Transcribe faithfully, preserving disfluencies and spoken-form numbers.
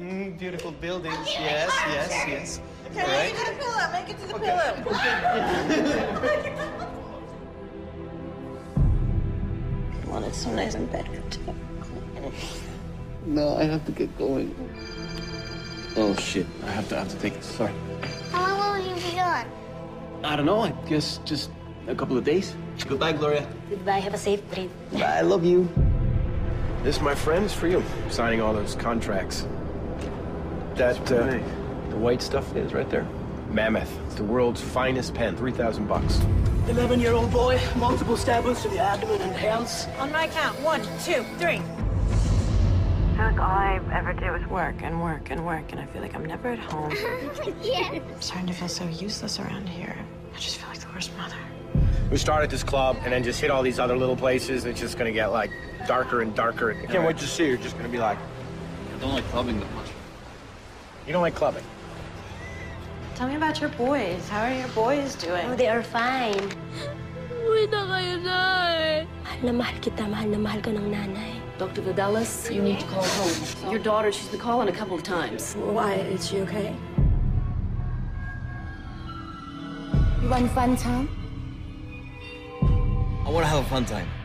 Mm, beautiful buildings. Okay, yes, yes, chair. yes. Okay, all right. You got a pillow. Make it to the okay. pillow. Okay. Well, it's so nice and better too. No, I have to get going. Oh shit! I have to I have to take it. Sorry. How long will you be gone? I don't know. I guess just a couple of days. Goodbye, Gloria. Goodbye. Have a safe trip. I love you. This, my friend, is for you. Signing all those contracts. That, uh, the white stuff is right there. Mammoth. It's the world's finest pen. three thousand bucks. eleven-year-old boy, multiple stabbings to the abdomen and hands. On my count, one, two, three. I feel like all I ever do is work and work and work, and I feel like I'm never at home. Yeah. I'm starting to feel so useless around here. I just feel like the worst mother. We started this club and then just hit all these other little places, and it's just gonna get, like, darker and darker. I can't wait to see. You're just gonna be like... I don't like clubbing that much. You don't like clubbing? Tell me about your boys. How are your boys doing? Oh, they are fine. Wala kayo na eh. Mahal na mahal kita, mahal na mahal ka ng nanay. Doctor Vidalis, you need to call home. Your daughter, she's been calling a couple of times. Why? Is she okay? You want a fun time? I want to have a fun time.